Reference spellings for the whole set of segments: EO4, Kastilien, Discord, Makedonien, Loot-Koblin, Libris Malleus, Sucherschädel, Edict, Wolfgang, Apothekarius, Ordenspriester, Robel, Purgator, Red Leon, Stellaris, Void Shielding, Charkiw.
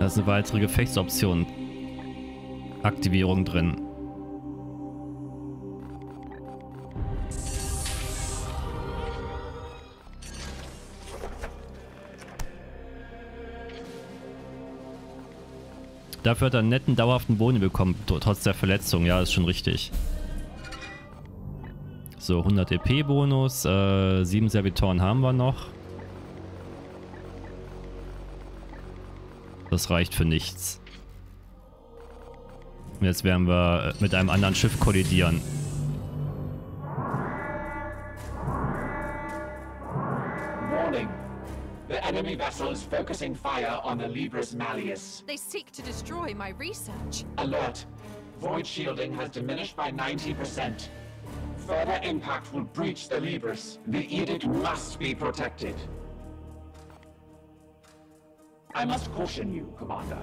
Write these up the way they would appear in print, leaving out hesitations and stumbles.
Da ist eine weitere Gefechtsoption. Aktivierung drin. Dafür hat er einen netten, dauerhaften Boni bekommen, trotz der Verletzung. Ja, ist schon richtig. So, 100 EP-Bonus. 7 Servitoren haben wir noch. Das reicht für nichts. Und jetzt werden wir mit einem anderen Schiff kollidieren. Warning. The enemy vessel is focusing fire on the Libris Malleus. They seek to destroy my research. Alert. Void Shielding has diminished by 90%. Further impact will breach the Libris. The Edict must be protected. I must caution you, Commander.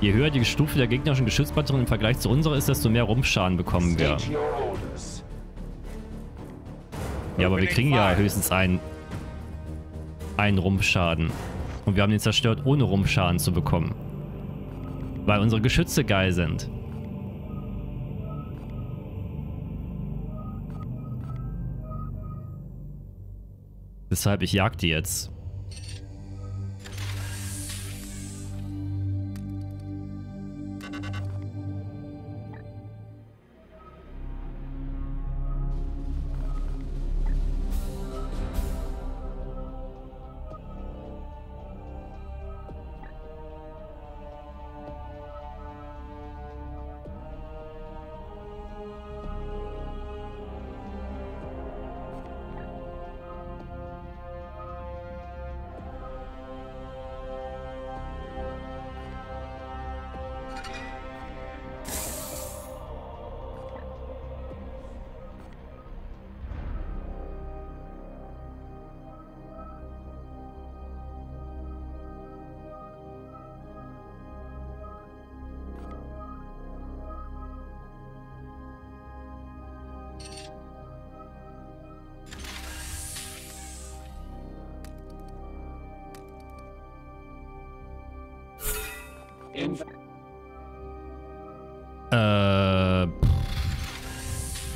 Je höher die Stufe der gegnerischen Geschützpanzerung im Vergleich zu unserer ist, desto mehr Rumpfschaden bekommen wir. Ja, aber wir kriegen ja höchstens einen Rumpfschaden. Und wir haben den zerstört, ohne Rumpfschaden zu bekommen. Weil unsere Geschütze geil sind. Deshalb, ich jag die jetzt.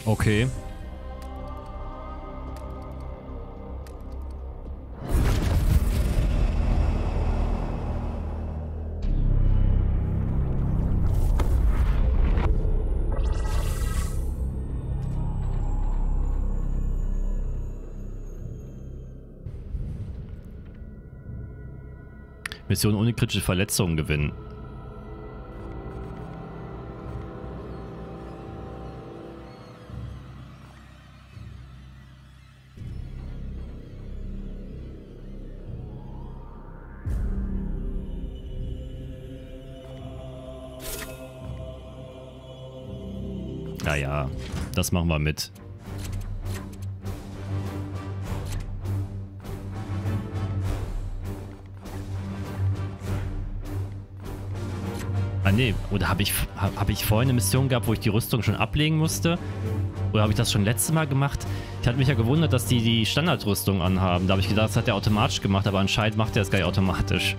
Okay. Mission ohne kritische Verletzungen gewinnen. Naja, das machen wir mit. Ah ne, oder hab ich vorhin eine Mission gehabt, wo ich die Rüstung schon ablegen musste? Oder habe ich das schon letztes Mal gemacht? Ich hatte mich ja gewundert, dass die Standardrüstung anhaben. Da habe ich gedacht, das hat der automatisch gemacht, aber anscheinend macht er das gar nicht automatisch.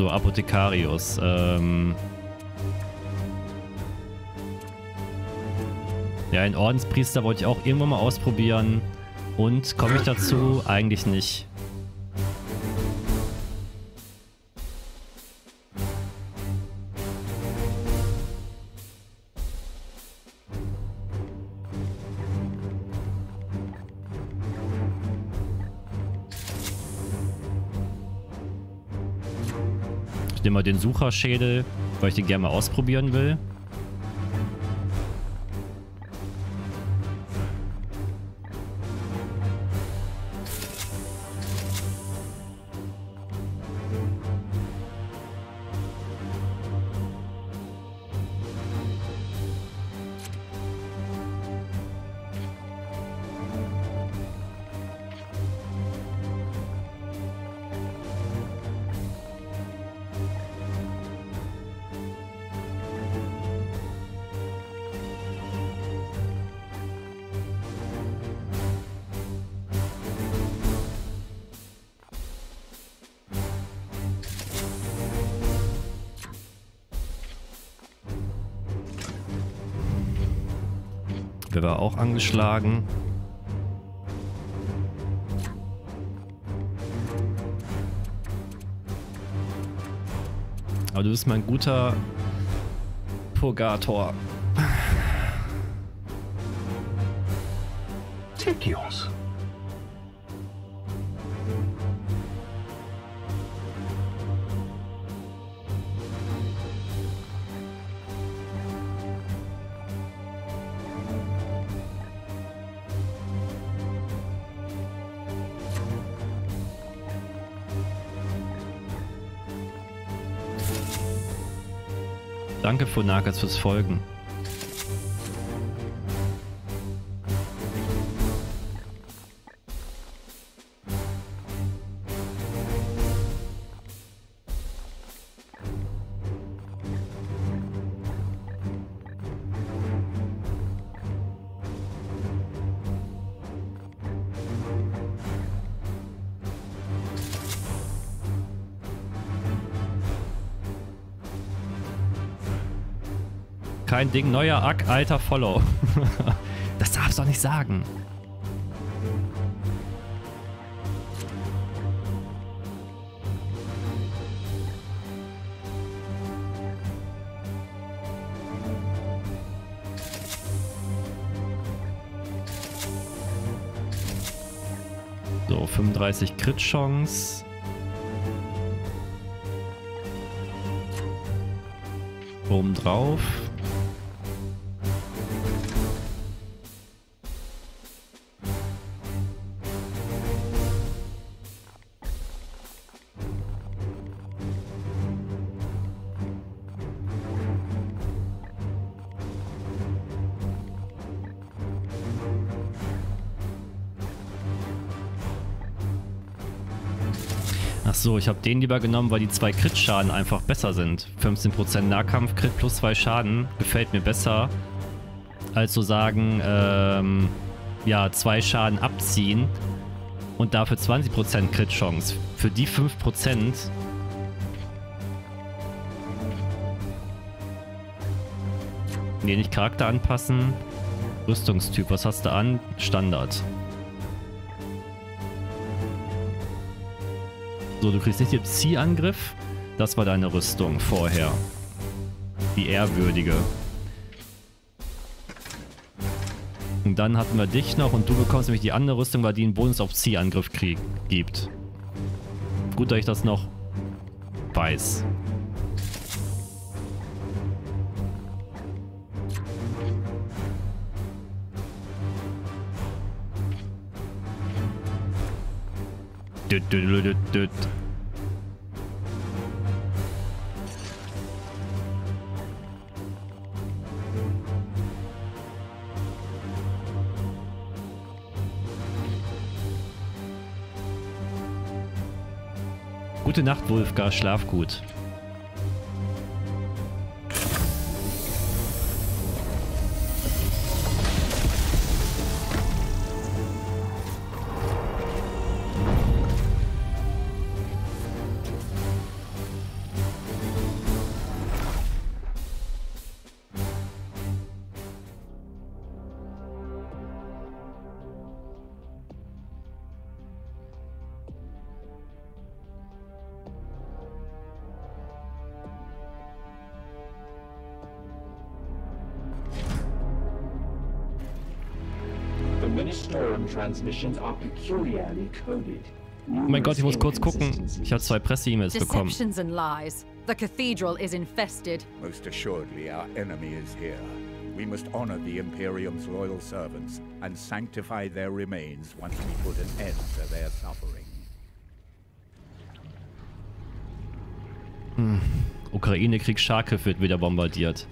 So, Apothekarius. Ja, einen Ordenspriester wollte ich auch irgendwann mal ausprobieren. Und komme ich dazu? Eigentlich nicht. Ich nehme mal den Sucherschädel, weil ich den gerne mal ausprobieren will. Der war auch angeschlagen. Aber du bist mein guter Purgator. Jungs. Danke, Funakis, fürs Folgen. Kein Ding, neuer Ack, alter Follow. Das darfst du doch nicht sagen. So, 35 Crit-Chance. Oben drauf. So, ich habe den lieber genommen, weil die 2 Crit-Schaden einfach besser sind. 15% Nahkampf, Crit plus 2 Schaden gefällt mir besser, als zu sagen, ja, 2 Schaden abziehen und dafür 20% Crit-Chance. Für die 5%... Ne, nicht Charakter anpassen. Rüstungstyp, was hast du an? Standard. So, du kriegst nicht den Ziehangriff. Das war deine Rüstung vorher. Die ehrwürdige. Und dann hatten wir dich noch und du bekommst nämlich die andere Rüstung, weil die einen Bonus auf Ziehangriff gibt. Gut, dass ich das noch weiß. Gute Nacht, Wolfgang, schlaf gut. Oh mein Gott, ich muss kurz gucken. Ich habe 2 Presse-E-Mails bekommen. Ukraine-Krieg, Charkiw wird wieder bombardiert.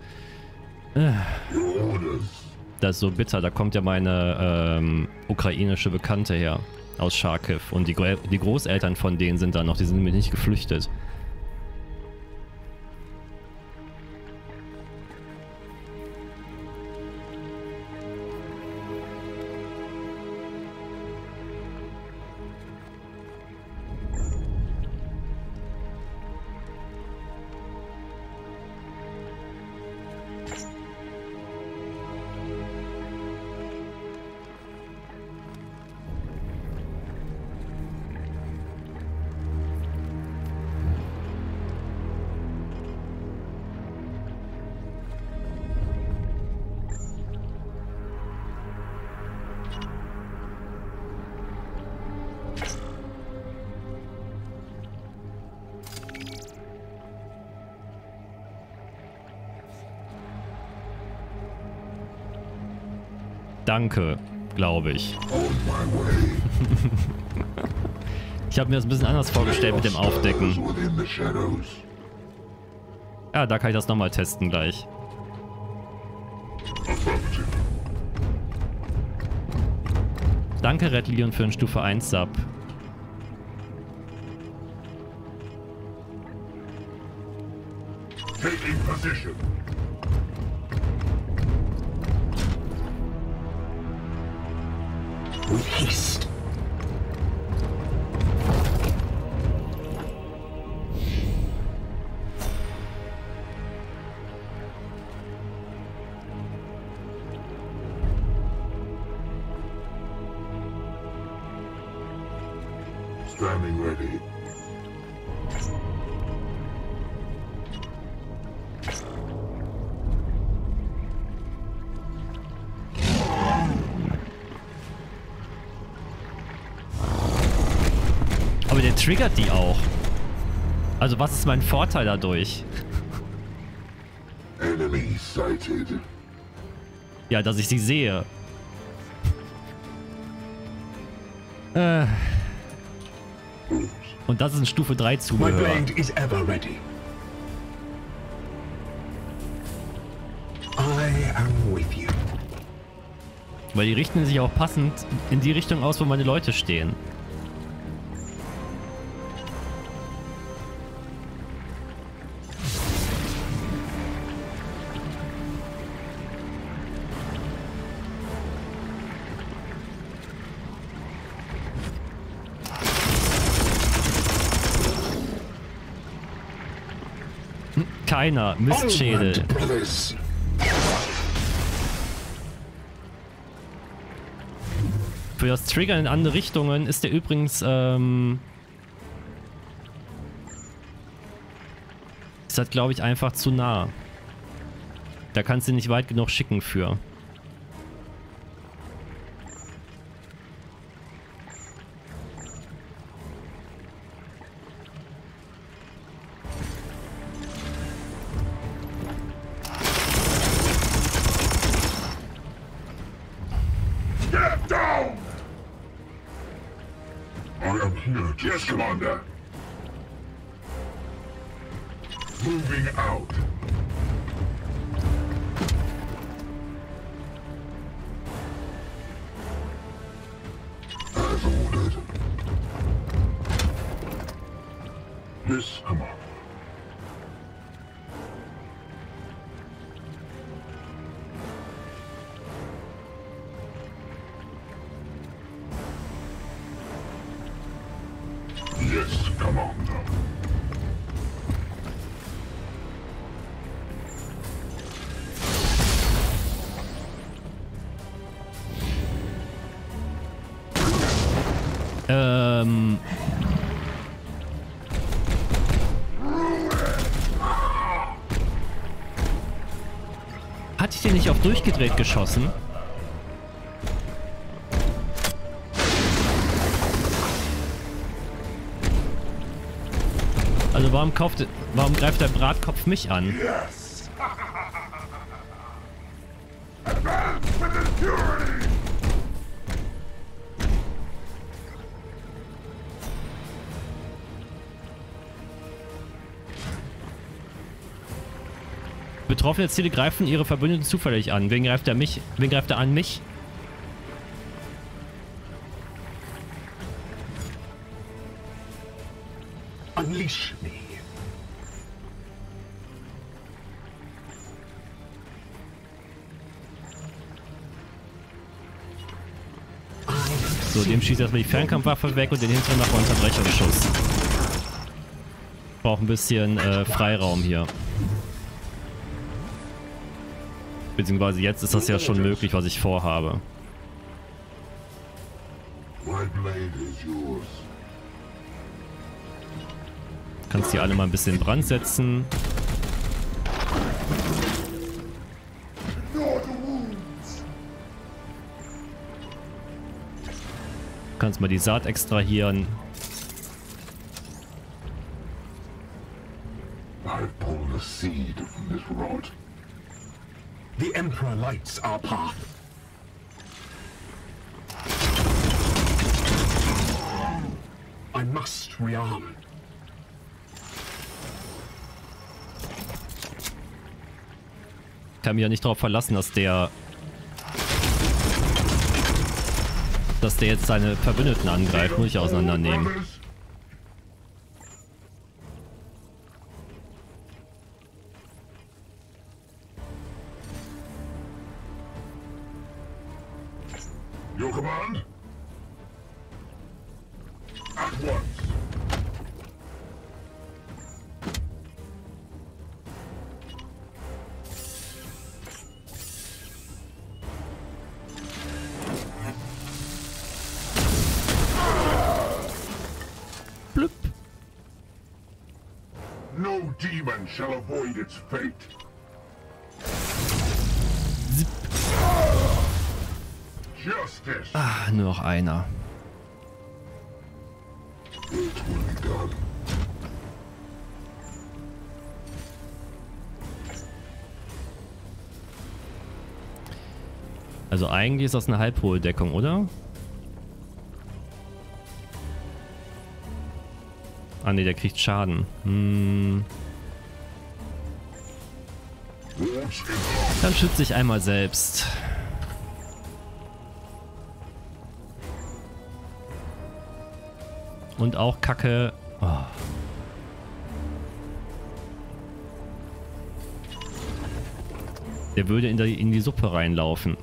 Das ist so bitter, da kommt ja meine ukrainische Bekannte her aus Charkiw und die Großeltern von denen sind da noch, die sind nämlich nicht geflüchtet. Danke, glaube ich. Ich habe mir das ein bisschen anders vorgestellt mit dem Aufdecken. Ja, da kann ich das nochmal testen gleich. Danke, Red Leon, für den Stufe 1 Sub. Standing ready. Aber der triggert die auch. Also was ist mein Vorteil dadurch? Enemy sighted. Ja, dass ich sie sehe. Und das ist ein Stufe 3 Zubehör. Weil die richten sich auch passend in die Richtung aus, wo meine Leute stehen. Keiner. Mistschädel. Für das Triggern in andere Richtungen ist der übrigens, ist halt, glaube ich, einfach zu nah. Da kannst du ihn nicht weit genug schicken für. Hatte ich den nicht auf durchgedreht geschossen? Also warum greift der Bratkopf mich an? Betroffene Ziele greifen ihre Verbündeten zufällig an. Wen greift er mich? Wen greift er an mich? Unleash me. So, dem schießt erstmal die Fernkampfwaffe weg und den hinteren nach Unterbrecherschuss. Braucht ein bisschen Freiraum hier. Beziehungsweise jetzt ist das ja schon möglich, was ich vorhabe. Kannst die alle mal ein bisschen in Brand setzen. Kannst mal die Saat extrahieren. The Emperor lights our path. I must rearm. Ich kann mich ja nicht darauf verlassen, dass der jetzt seine Verbündeten angreift, muss ich auseinandernehmen. Shall avoid its fate. Justice. Ah, nur noch einer. Also eigentlich ist das eine halbhohe Deckung, oder? Ah ne, der kriegt Schaden. Dann schütze ich einmal selbst. Und auch Kacke. Oh. Der würde in die Suppe reinlaufen.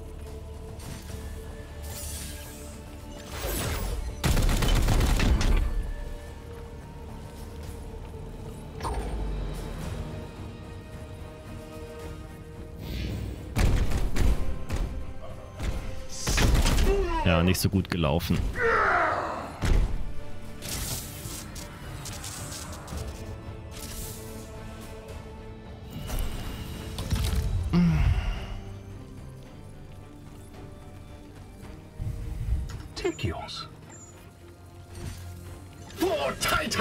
Nicht so gut gelaufen.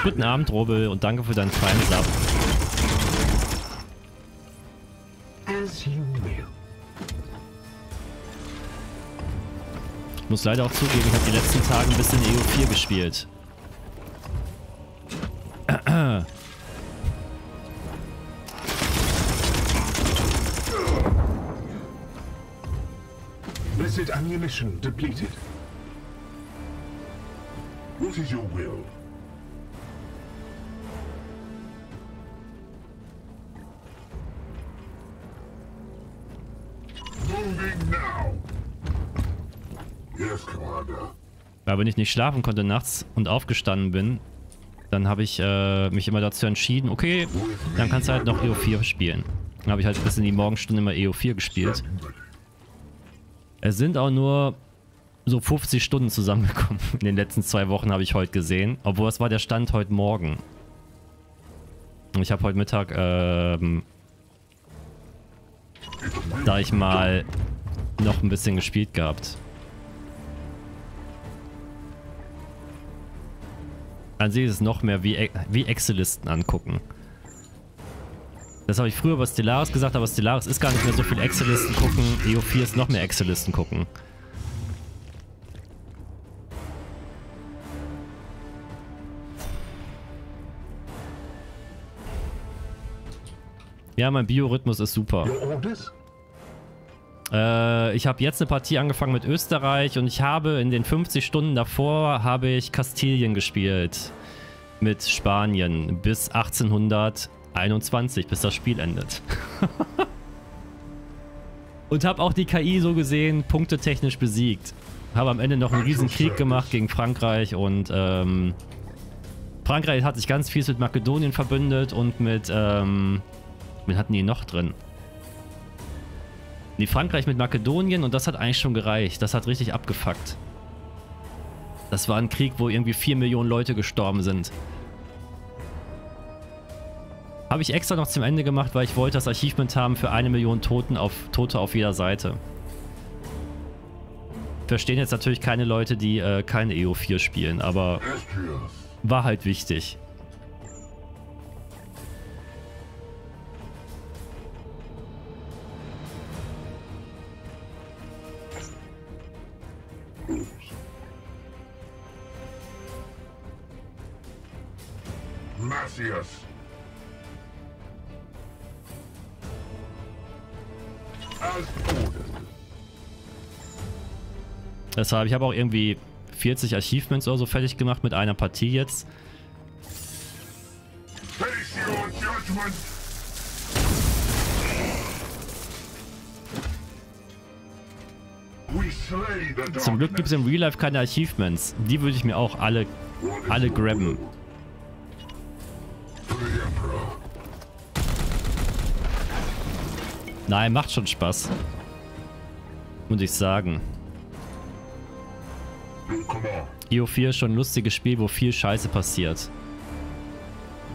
Guten Abend, Robel, und danke für deinen Prime Sub. Ich muss leider auch zugeben, ich habe die letzten Tage ein bisschen EO4 gespielt. Blessed ammunition depleted. What is your will? Weil wenn ich nicht schlafen konnte nachts und aufgestanden bin, dann habe ich mich immer dazu entschieden, okay, dann kannst du halt noch EO4 spielen. Dann habe ich halt bis in die Morgenstunde immer EO4 gespielt. Es sind auch nur so 50 Stunden zusammengekommen. In den letzten 2 Wochen habe ich heute gesehen. Obwohl, das war der Stand heute Morgen. Und ich habe heute Mittag, da ich mal noch ein bisschen gespielt gehabt. Dann sehe ich es noch mehr wie Excel-Listen angucken. Das habe ich früher über Stellaris gesagt, aber Stellaris ist gar nicht mehr so viel Excel-Listen gucken. EO4 ist noch mehr Excel-Listen gucken. Ja, mein Biorhythmus ist super. Ich habe jetzt eine Partie angefangen mit Österreich und ich habe in den 50 Stunden davor habe ich Kastilien gespielt mit Spanien bis 1821, bis das Spiel endet. Und habe auch die KI so gesehen punktetechnisch besiegt. Habe am Ende noch einen riesen Krieg gemacht gegen Frankreich und Frankreich hat sich ganz viel mit Makedonien verbündet und mit wen hatten die noch drin? Nee, Frankreich mit Makedonien, und das hat eigentlich schon gereicht. Das hat richtig abgefuckt. Das war ein Krieg, wo irgendwie 4 Millionen Leute gestorben sind. Habe ich extra noch zum Ende gemacht, weil ich wollte das Achievement haben für 1 Million Tote auf jeder Seite. Verstehen jetzt natürlich keine Leute, die keine EO4 spielen, aber war halt wichtig. Apothekarius. Deshalb, ich habe auch irgendwie 40 Achievements oder so fertig gemacht mit einer Partie jetzt. Zum Glück gibt es im Real Life keine Achievements. Die würde ich mir auch alle grabben. Nein, macht schon Spaß. Muss ich sagen. EO4 ist schon ein lustiges Spiel, wo viel Scheiße passiert.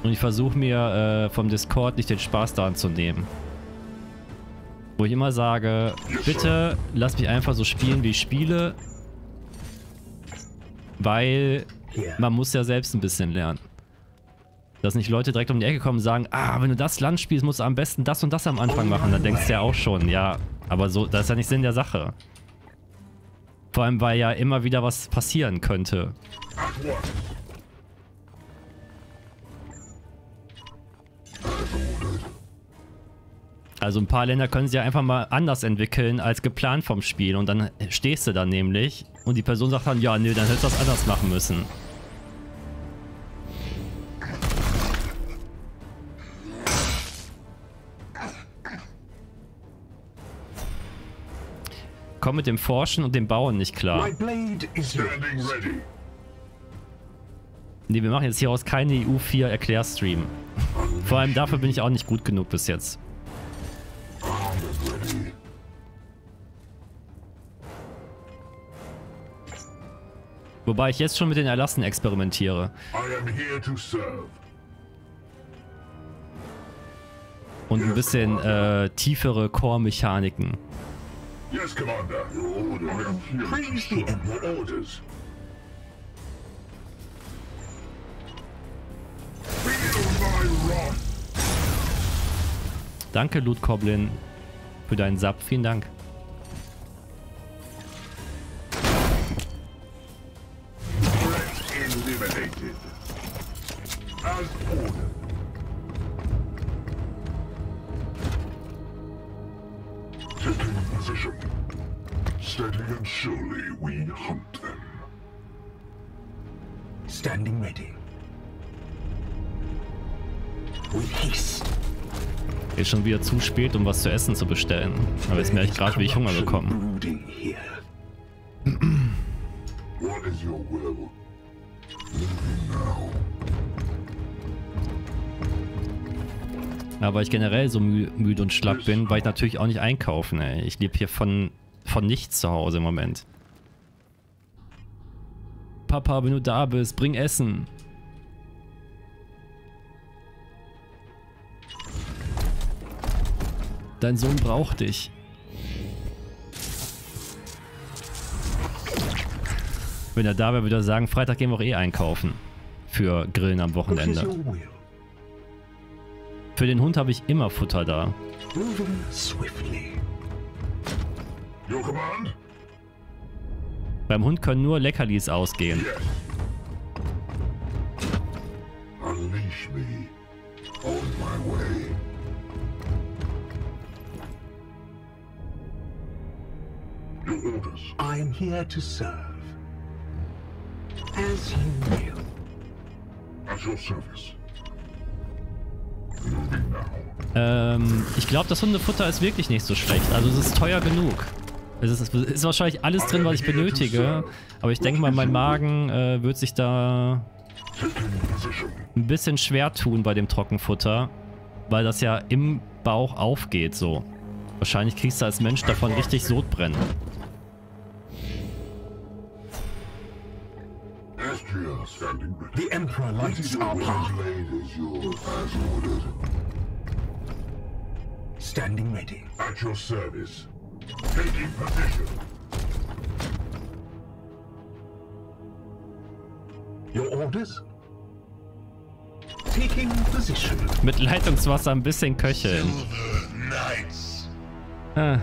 Und ich versuche mir vom Discord nicht den Spaß daran zu nehmen. Wo ich immer sage, bitte lass mich einfach so spielen, wie ich spiele. Weil man muss ja selbst ein bisschen lernen. Dass nicht Leute direkt um die Ecke kommen und sagen, ah, wenn du das Land spielst, musst du am besten das und das am Anfang machen. Dann denkst du ja auch schon, ja, aber so, das ist ja nicht Sinn der Sache. Vor allem, weil ja immer wieder was passieren könnte. Also ein paar Länder können sie ja einfach mal anders entwickeln als geplant vom Spiel. Und dann stehst du da nämlich und die Person sagt dann, ja, nee, dann hättest du das anders machen müssen. Komm mit dem Forschen und dem Bauen nicht klar. Nee, wir machen jetzt hieraus keine EU4-Erklärstream. Vor allem dafür bin ich auch nicht gut genug bis jetzt. Wobei ich jetzt schon mit den Erlassen experimentiere. Und ein bisschen tiefere Core-Mechaniken. Yes, Commander. Your order. I am here. Praise the Emperor. Your orders. Feel my wrath. Danke, Loot-Koblin, für deinen Sub. Vielen Dank. Threat eliminated. As ordered. Steady and surely we hunt them. Standing ready. We haste. Ist schon wieder zu spät, um was zu essen zu bestellen. Aber jetzt merke ich gerade, wie ich Hunger bekomme. What is your will? Aber ich generell so müde und schlapp bin, weil ich natürlich auch nicht einkaufen, ey. Ich lebe hier von nichts zu Hause im Moment. Papa, wenn du da bist, bring Essen. Dein Sohn braucht dich. Wenn er da wäre, würde er sagen, Freitag gehen wir auch eh einkaufen. Für Grillen am Wochenende. Für den Hund habe ich immer Futter da. Beim Hund können nur Leckerlis ausgehen. I am here to serve. As you will. At your service. Ich glaube, das Hundefutter ist wirklich nicht so schlecht. Also es ist teuer genug. Es ist wahrscheinlich alles drin, was ich benötige. Aber ich denke mal, mein Magen wird sich da ein bisschen schwer tun bei dem Trockenfutter. Weil das ja im Bauch aufgeht so. Wahrscheinlich kriegst du als Mensch davon richtig Sodbrennen. The Emperor lights our path. Standing ready. At your service. Taking position. Your orders? Taking position. Mit Leitungswasser ein bisschen köcheln. Ah.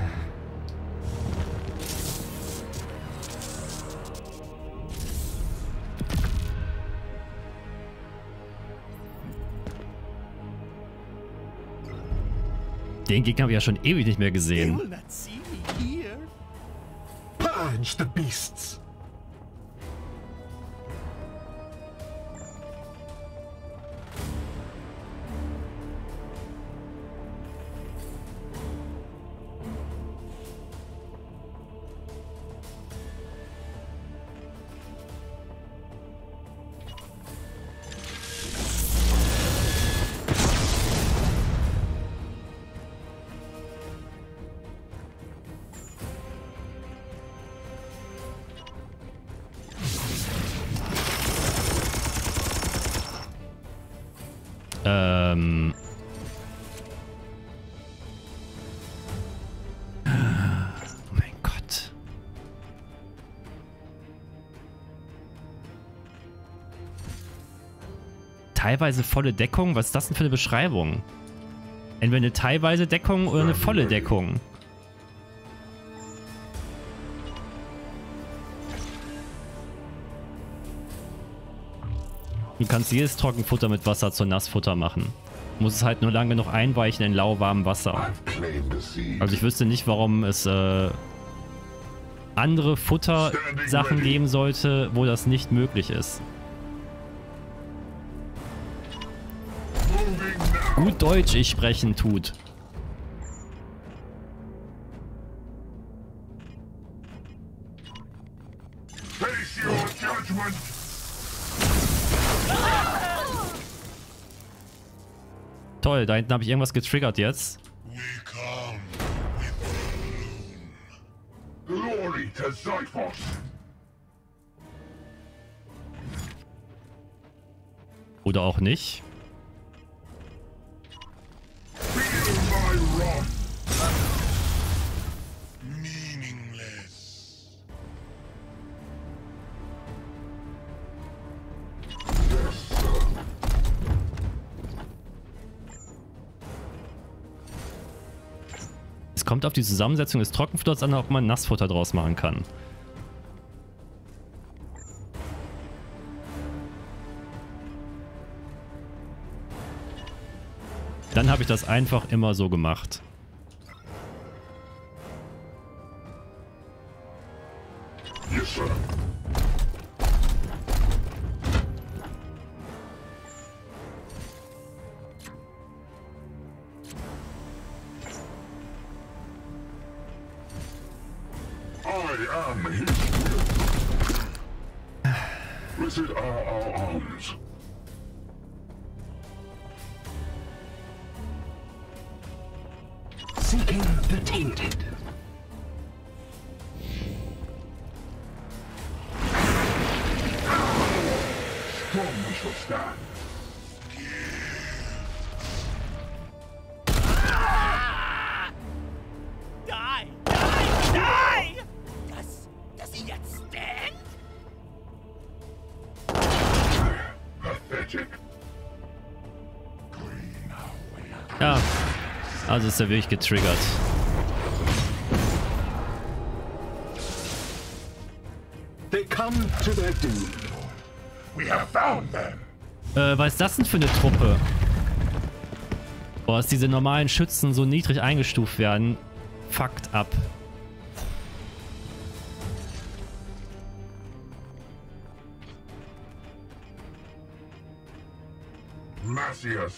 Den Gegner habe ich ja schon ewig nicht mehr gesehen. Punch the beasts. Teilweise volle Deckung? Was ist das denn für eine Beschreibung? Entweder eine teilweise Deckung oder eine volle Deckung. Du kannst jedes Trockenfutter mit Wasser zu Nassfutter machen. Du musst es halt nur lange genug einweichen in lauwarmem Wasser. Also ich wüsste nicht, warum es andere Futtersachen geben sollte, wo das nicht möglich ist. Gut Deutsch ich sprechen tut. Toll, da hinten habe ich irgendwas getriggert jetzt. Oder auch nicht. Kommt auf die Zusammensetzung des Trockenfutters an, ob man Nassfutter draus machen kann. Dann habe ich das einfach immer so gemacht. Ja, also ist er wirklich getriggert. They come to their doom. We have found them. Was ist das denn für eine Truppe? Boah, dass diese normalen Schützen so niedrig eingestuft werden, fuckt ab. Massius.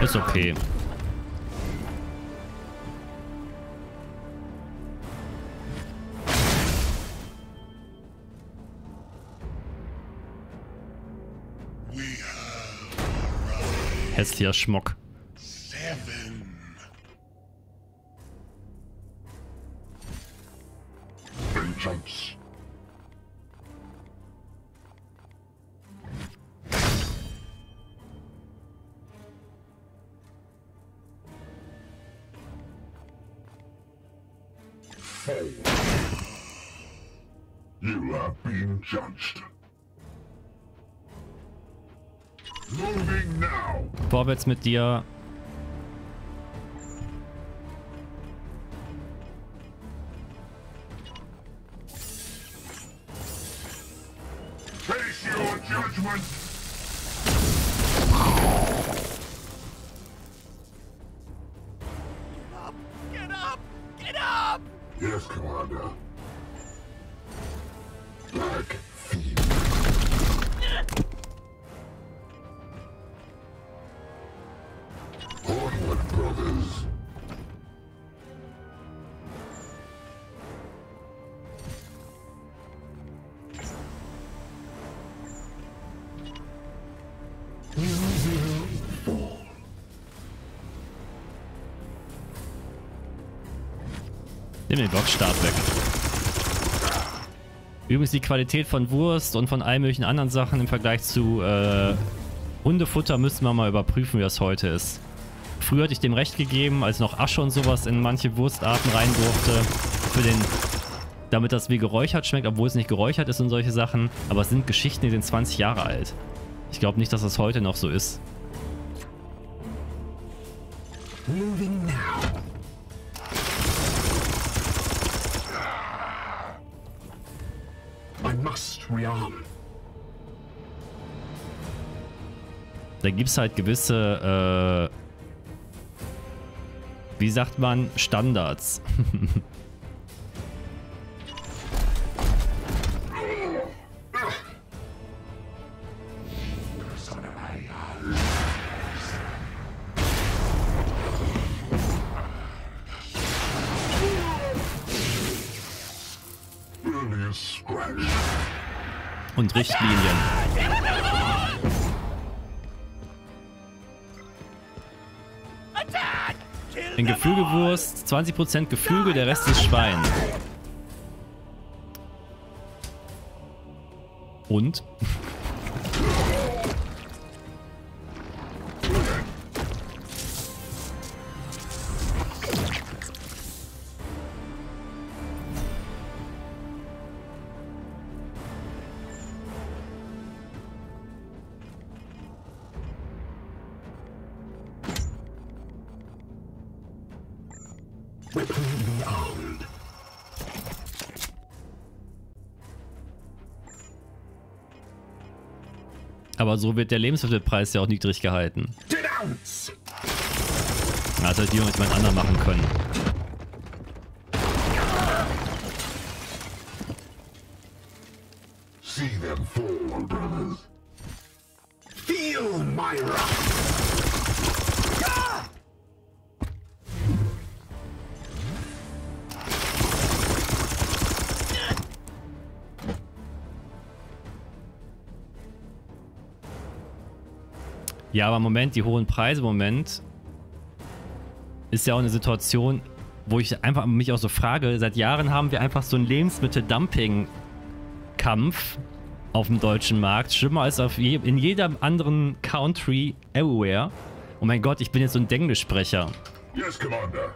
Ist okay. Hässlicher Schmock. You have been judged. Moving now. Vorwärts mit dir. Face your judgment. Get up! Get up! Get up! Yes, Commander. Back. Den Blockstab weg. Übrigens die Qualität von Wurst und von allen möglichen anderen Sachen im Vergleich zu Hundefutter müssen wir mal überprüfen, wie das heute ist. Früher hatte ich dem recht gegeben, als noch Asche und sowas in manche Wurstarten rein durfte, für den, damit das wie geräuchert schmeckt, obwohl es nicht geräuchert ist und solche Sachen. Aber es sind Geschichten, die sind 20 Jahre alt. Ich glaube nicht, dass das heute noch so ist. Moving now. Da gibt es halt gewisse, wie sagt man, Standards. Und Richtlinien. In Geflügelwurst 20% Geflügel, der Rest ist Schwein. Und? Aber so wird der Lebensmittelpreis ja auch niedrig gehalten. Na, das hätte die noch jemand anderes machen können. See them fall, brothers. Feel my wrath. Ja, aber im Moment, die hohen Preise im Moment ist ja auch eine Situation, wo ich einfach mich auch so frage, seit Jahren haben wir einfach so einen Lebensmittel-Dumping-Kampf auf dem deutschen Markt, schlimmer als auf in jedem anderen Country everywhere. Oh mein Gott, ich bin jetzt so ein Denglischsprecher. Yes, Commander.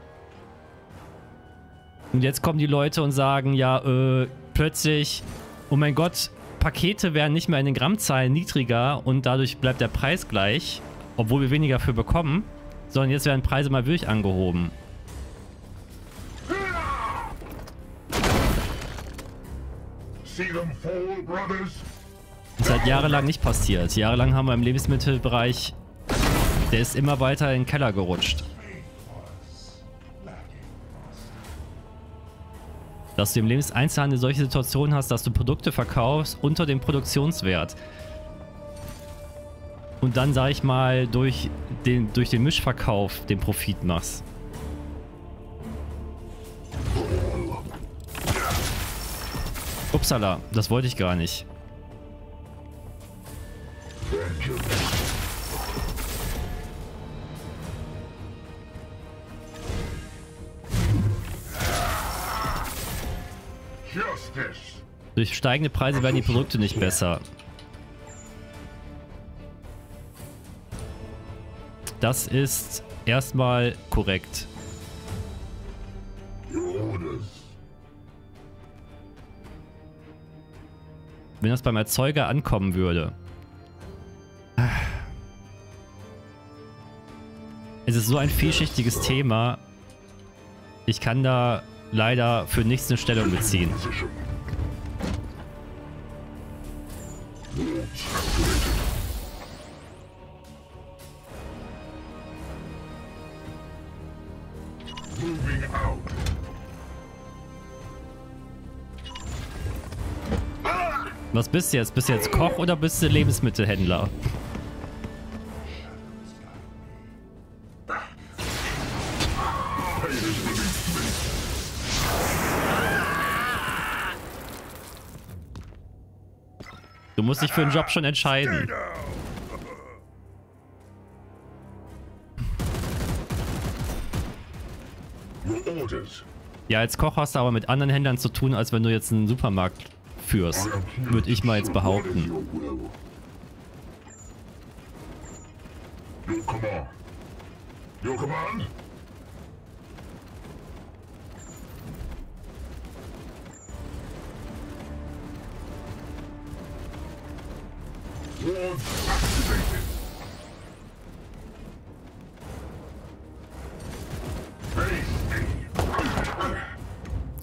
Und jetzt kommen die Leute und sagen, ja, plötzlich, oh mein Gott, Pakete werden nicht mehr in den Grammzahlen niedriger und dadurch bleibt der Preis gleich, obwohl wir weniger für bekommen, sondern jetzt werden Preise mal wirklich angehoben. Das hat jahrelang nicht passiert. Jahrelang haben wir im Lebensmittelbereich, der ist immer weiter in den Keller gerutscht. Dass du im Lebenseinzelhandel solche Situationen hast, dass du Produkte verkaufst unter dem Produktionswert. Und dann, sag ich mal, durch den Mischverkauf den Profit machst. Upsala, das wollte ich gar nicht. Durch steigende Preise werden die Produkte nicht besser. Das ist erstmal korrekt. Wenn das beim Erzeuger ankommen würde. Es ist so ein vielschichtiges Thema. Ich kann da leider für nichts eine Stellung beziehen. Was bist du jetzt? Bist du jetzt Koch oder bist du Lebensmittelhändler? Du musst dich für den Job schon entscheiden. Ja, als Koch hast du aber mit anderen Händlern zu tun, als wenn du jetzt einen Supermarkt führst, würde ich mal jetzt behaupten.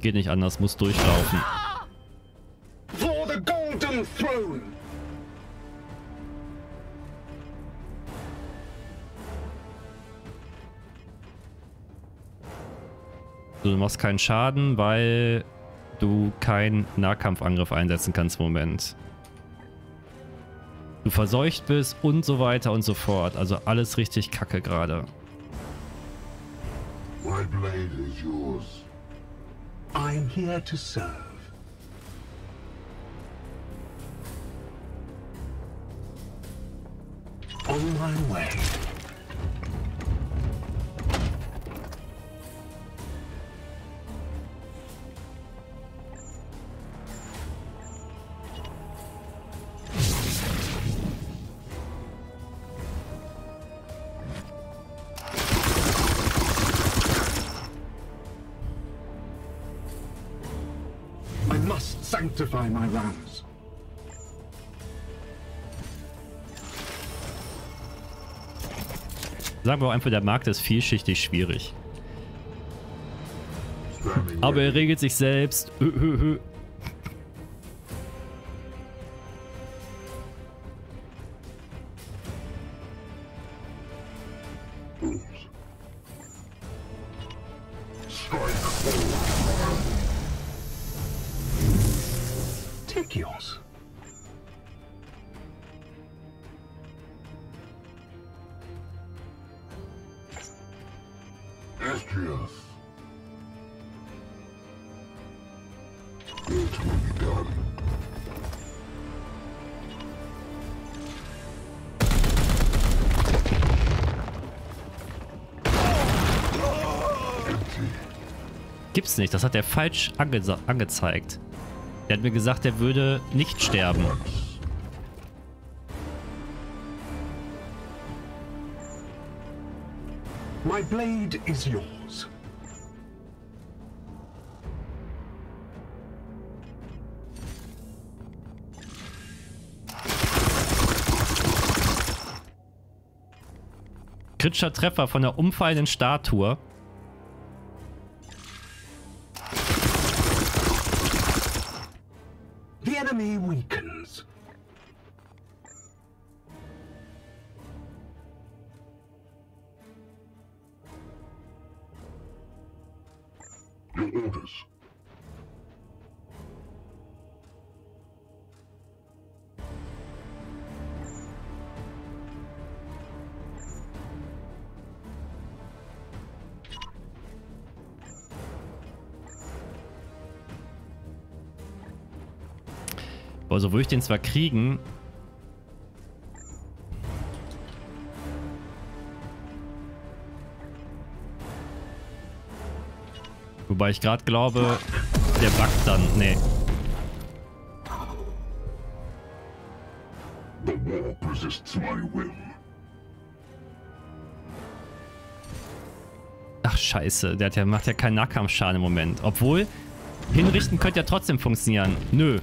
Geht nicht anders, muss durchlaufen. Du machst keinen Schaden, weil du keinen Nahkampfangriff einsetzen kannst im Moment. Du verseucht bist und so weiter und so fort. Also alles richtig kacke gerade. My blade is yours. I'm here to serve. On my way. I must sanctify my lands. Sagen wir auch einfach, der Markt ist vielschichtig schwierig. Aber er regelt sich selbst. Gibt's nicht, das hat er falsch angezeigt. Der hat mir gesagt, der würde nicht sterben. My blade is yours. Kritischer Treffer von der umfallenden Statue. Also würde ich den zwar kriegen. Wobei ich gerade glaube, der backt dann. Nee. The war resists my will. Ach scheiße, der hat ja, macht ja keinen Nahkampfschaden im Moment. Obwohl, hinrichten könnte ja trotzdem funktionieren. Nö.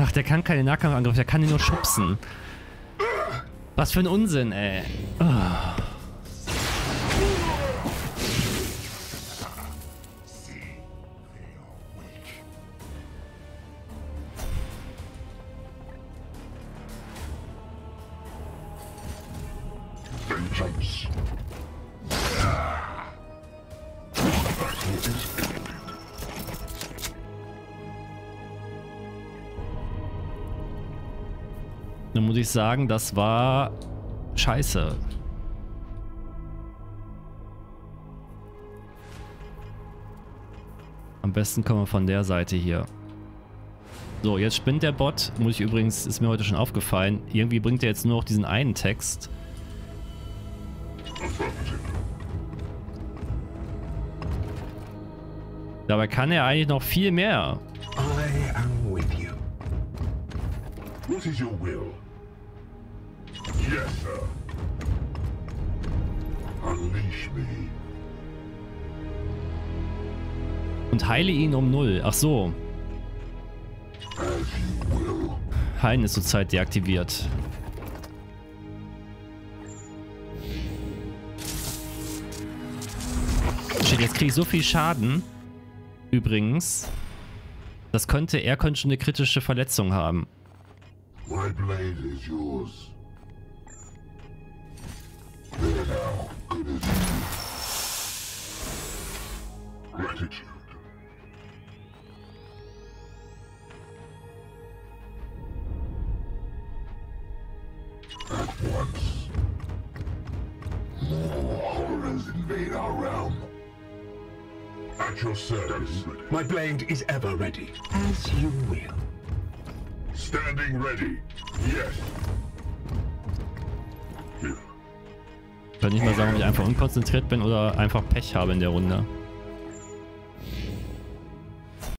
Ach, der kann keine Nahkampfangriffe, der kann ihn nur schubsen. Was für ein Unsinn, ey. Oh. Dann muss ich sagen, das war scheiße. Am besten kommen wir von der Seite hier. So, jetzt spinnt der Bot. Muss ich übrigens, ist mir heute schon aufgefallen. Irgendwie bringt er jetzt nur noch diesen einen Text. Dabei kann er eigentlich noch viel mehr. I am with you. What is your will? Yes, sir. Unleash me. Und heile ihn um 0. Ach so. As you will. Heilen ist zurzeit deaktiviert. Shit, jetzt kriege ich so viel Schaden. Übrigens, das könnte, er könnte schon eine kritische Verletzung haben. My blade is yours. There now, good as you. Gratitude. At once, more horrors invade our realm. At your service. My blade is ever ready. As you will. Standing ready. Yes. Kann ich mal sagen, ob ich einfach unkonzentriert bin oder einfach Pech habe in der Runde.